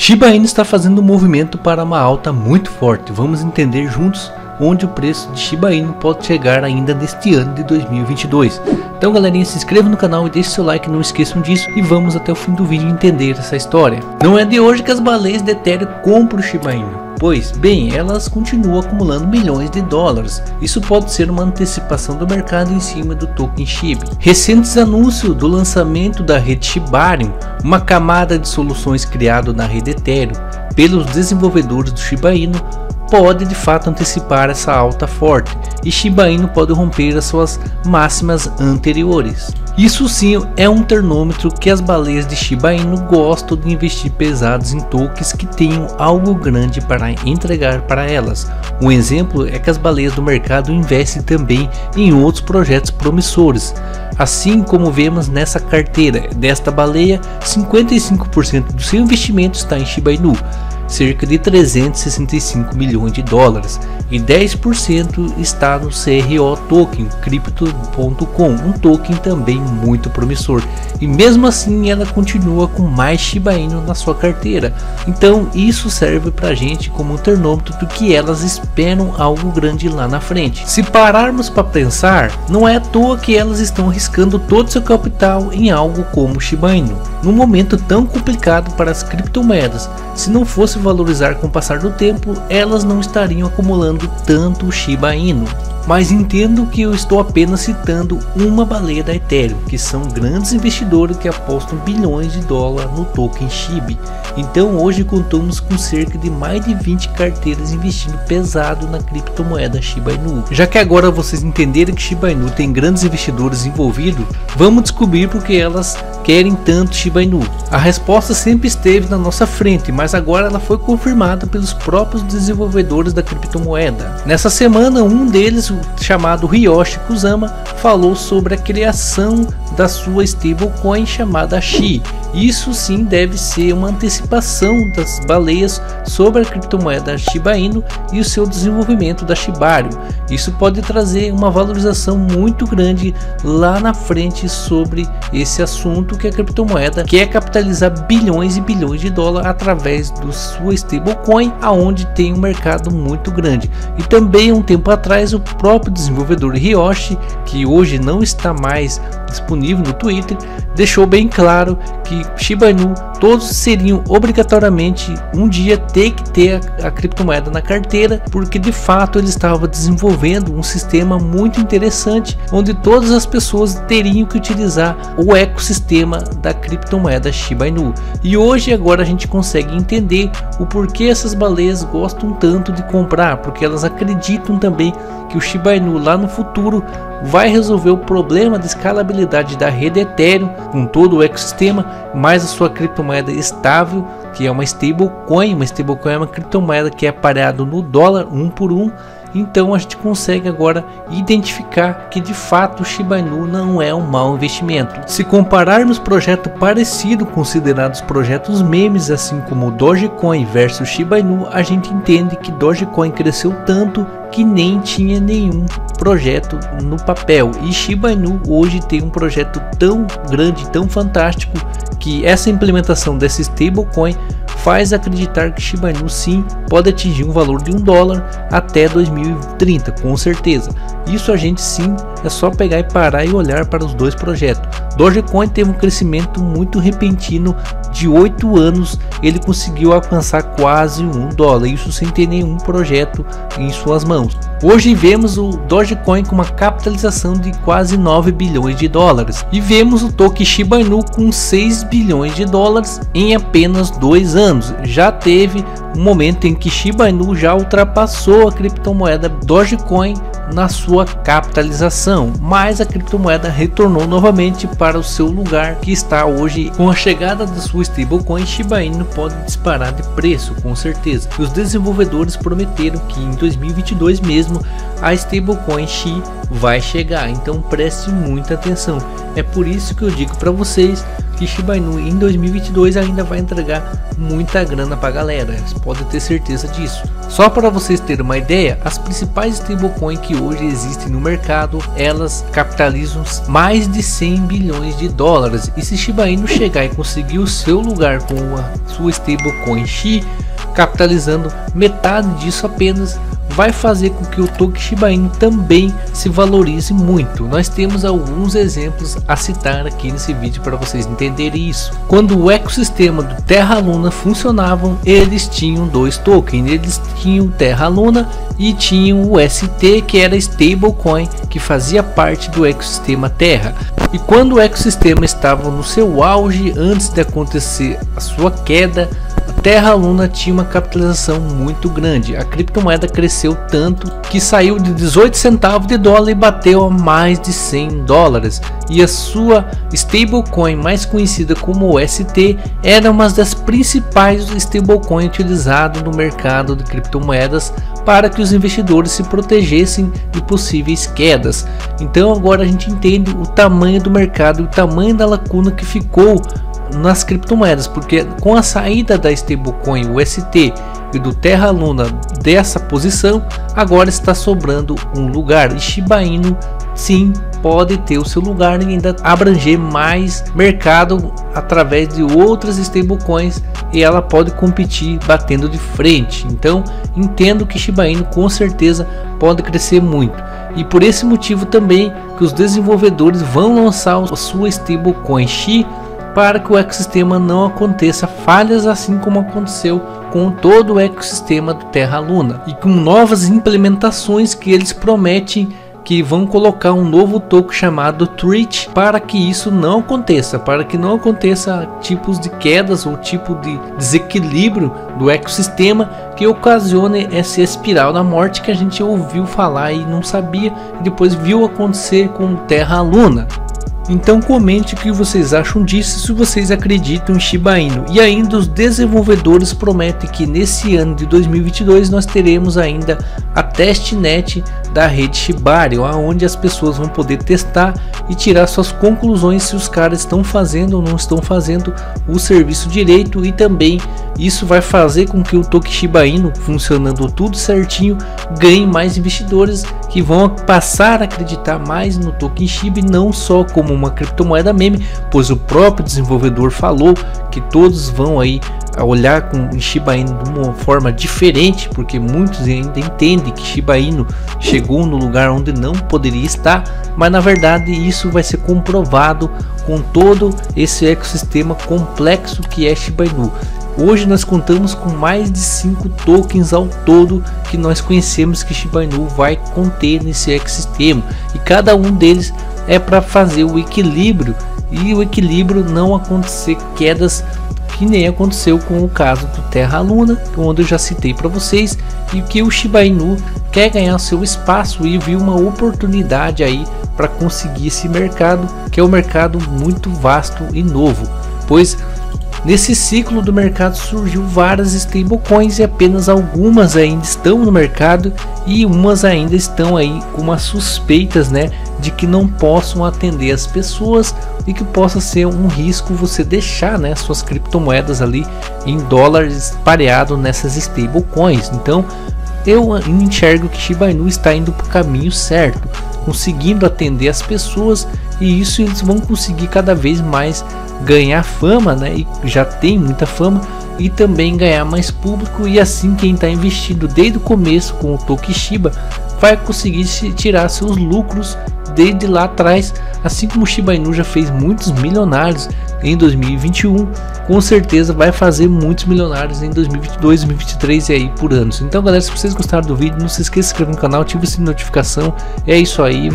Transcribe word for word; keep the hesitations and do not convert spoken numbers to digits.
Shiba Inu está fazendo um movimento para uma alta muito forte. Vamos entender juntos onde o preço de Shiba Inu pode chegar ainda neste ano de dois mil e vinte e dois. Então galerinha, se inscreva no canal e deixe seu like, não esqueçam disso, e vamos até o fim do vídeo entender essa história. Não é de hoje que as baleias de Ethereum compram o Shiba Inu. Pois bem, elas continuam acumulando milhões de dólares. Isso pode ser uma antecipação do mercado em cima do token S H I B. Recentes anúncios do lançamento da rede Shibarium, uma camada de soluções criada na rede Ethereum pelos desenvolvedores do Shiba Inu, pode de fato antecipar essa alta forte, e Shiba Inu pode romper as suas máximas anteriores. Isso sim é um termômetro que as baleias de Shiba Inu gostam de investir pesados em tokens que tenham algo grande para entregar para elas. Um exemplo é que as baleias do mercado investem também em outros projetos promissores. Assim como vemos nessa carteira desta baleia, cinquenta e cinco por cento do seu investimento está em Shiba Inu, cerca de trezentos e sessenta e cinco milhões de dólares, e dez por cento está no C R O token, crypto ponto com, um token também muito promissor, e mesmo assim ela continua com mais Shiba Inu na sua carteira. Então isso serve pra gente como um termômetro do que elas esperam algo grande lá na frente. Se pararmos para pensar, não é à toa que elas estão arriscando todo seu capital em algo como Shiba Inu, num momento tão complicado para as criptomoedas. Se não fosse valorizar com o passar do tempo, elas não estariam acumulando tanto o Shiba Inu. Mas entendo que eu estou apenas citando uma baleia da Ethereum, que são grandes investidores que apostam bilhões de dólares no token S H I B. Então hoje contamos com cerca de mais de vinte carteiras investindo pesado na criptomoeda Shiba Inu. Já que agora vocês entenderam que Shiba Inu tem grandes investidores envolvidos, vamos descobrir por que elas querem tanto Shiba Inu. A resposta sempre esteve na nossa frente, mas agora ela foi confirmada pelos próprios desenvolvedores da criptomoeda. Nessa semana, um deles, chamado Ryoshi Kusama, falou sobre a criação da sua stablecoin chamada S H I. Isso sim deve ser uma antecipação das baleias sobre a criptomoeda Shiba Inu e o seu desenvolvimento da Shibarium. Isso pode trazer uma valorização muito grande lá na frente sobre esse assunto, que a criptomoeda quer capitalizar bilhões e bilhões de dólares através do sua stablecoin, aonde tem um mercado muito grande. E também um tempo atrás o próprio O próprio desenvolvedor Ryoshi, que hoje não está mais disponível no Twitter, deixou bem claro que Shiba Inu todos seriam obrigatoriamente um dia ter que ter a, a criptomoeda na carteira, porque de fato ele estava desenvolvendo um sistema muito interessante onde todas as pessoas teriam que utilizar o ecossistema da criptomoeda Shiba Inu. E hoje agora a gente consegue entender o porquê essas baleias gostam tanto de comprar, porque elas acreditam também que o Shiba Inu lá no futuro vai resolver o problema de escalabilidade da rede Ethereum com todo o ecossistema, mais a sua criptomoeda estável, que é uma stablecoin. Uma stablecoin é uma criptomoeda que é pareado no dólar um por um. Então a gente consegue agora identificar que de fato o Shiba Inu não é um mau investimento. Se compararmos projeto parecido, considerados projetos memes, assim como Dogecoin versus Shiba Inu, a gente entende que Dogecoin cresceu tanto que nem tinha nenhum projeto no papel, e Shiba Inu hoje tem um projeto tão grande, tão fantástico, que essa implementação dessa stablecoin faz acreditar que Shiba Inu sim pode atingir um valor de um dólar até dois mil e trinta, com certeza. Isso a gente sim é só pegar e parar e olhar para os dois projetos. Dogecoin teve um crescimento muito repentino de oito anos, ele conseguiu alcançar quase um dólar, isso sem ter nenhum projeto em suas mãos. Hoje vemos o Dogecoin com uma capitalização de quase nove bilhões de dólares e vemos o token Shiba Inu com seis bilhões de dólares em apenas dois anos. Já teve um momento em que Shiba Inu já ultrapassou a criptomoeda Dogecoin na sua capitalização, mas a criptomoeda retornou novamente para o seu lugar que está hoje. Com a chegada da sua stablecoin, Shiba Inu pode disparar de preço, com certeza. Os desenvolvedores prometeram que em dois mil e vinte e dois mesmo a stablecoin S H I vai chegar, então preste muita atenção. É por isso que eu digo para vocês que Shiba Inu em dois mil e vinte e dois ainda vai entregar muita grana pra galera, podem ter certeza disso. Só para vocês terem uma ideia, as principais stablecoins que hoje existem no mercado, elas capitalizam mais de cem bilhões de dólares, e se Shiba Inu chegar e conseguir o seu lugar com a sua stablecoin S H I, capitalizando metade disso apenas, vai fazer com que o token Shiba Inu também se valorize muito. Nós temos alguns exemplos a citar aqui nesse vídeo para vocês entenderem isso. Quando o ecossistema do Terra Luna funcionavam, eles tinham dois tokens, eles tinham Terra Luna e tinham o U S T, que era stablecoin que fazia parte do ecossistema Terra. E quando o ecossistema estava no seu auge, antes de acontecer a sua queda, a Terra Luna tinha uma capitalização muito grande. A criptomoeda cresceu tanto que saiu de dezoito centavos de dólar e bateu a mais de cem dólares. E a sua stablecoin mais conhecida como U S T era uma das principais stablecoins utilizadas no mercado de criptomoedas para que os investidores se protegessem de possíveis quedas. Então agora a gente entende o tamanho do mercado e o tamanho da lacuna que ficou nas criptomoedas, porque com a saída da stablecoin U S T e do Terra Luna dessa posição, agora está sobrando um lugar, e Shiba Inu sim pode ter o seu lugar e ainda abranger mais mercado através de outras stablecoins, e ela pode competir batendo de frente. Então entendo que Shiba Inu com certeza pode crescer muito, e por esse motivo também que os desenvolvedores vão lançar a sua stablecoin S H I para que o ecossistema não aconteça falhas, assim como aconteceu com todo o ecossistema do Terra Luna, e com novas implementações que eles prometem que vão colocar um novo token chamado Treat para que isso não aconteça, para que não aconteça tipos de quedas ou tipo de desequilíbrio do ecossistema que ocasione essa espiral da morte que a gente ouviu falar e não sabia e depois viu acontecer com o Terra Luna. Então comente o que vocês acham disso, se vocês acreditam em Shiba Inu. E ainda os desenvolvedores prometem que nesse ano de dois mil e vinte e dois nós teremos ainda a testnet da rede Shibarium, onde as pessoas vão poder testar e tirar suas conclusões se os caras estão fazendo ou não estão fazendo o serviço direito, e também isso vai fazer com que o token Shiba Inu, funcionando tudo certinho, ganhe mais investidores que vão passar a acreditar mais no token Shiba, não só como uma criptomoeda meme, pois o próprio desenvolvedor falou que todos vão aí olhar com Shiba Inu de uma forma diferente, porque muitos ainda entendem que Shiba Inu chegou no lugar onde não poderia estar, mas na verdade isso vai ser comprovado com todo esse ecossistema complexo que é Shiba Inu. Hoje nós contamos com mais de cinco tokens ao todo que nós conhecemos que Shiba Inu vai conter nesse ecossistema, e cada um deles é para fazer o equilíbrio, e o equilíbrio não acontecer quedas que nem aconteceu com o caso do Terra Luna, onde eu já citei para vocês, e que o Shiba Inu quer ganhar seu espaço e viu uma oportunidade aí para conseguir esse mercado, que é um mercado muito vasto e novo, pois nesse ciclo do mercado surgiu várias stablecoins e apenas algumas ainda estão no mercado, e umas ainda estão aí com umas suspeitas, né, de que não possam atender as pessoas e que possa ser um risco você deixar, né, suas criptomoedas ali em dólares pareado nessas stablecoins. Então eu enxergo que Shiba Inu está indo para o caminho certo, conseguindo atender as pessoas, e isso eles vão conseguir cada vez mais ganhar fama, né? E já tem muita fama, e também ganhar mais público, e assim quem está investido desde o começo com o token Shiba vai conseguir tirar seus lucros desde lá atrás, assim como o Shiba Inu já fez muitos milionários em dois mil e vinte e um, com certeza vai fazer muitos milionários em dois mil e vinte e dois, dois mil e vinte e três e aí por anos. Então galera, se vocês gostaram do vídeo, não se esqueça de se inscrever no canal, ative a notificação, é isso aí.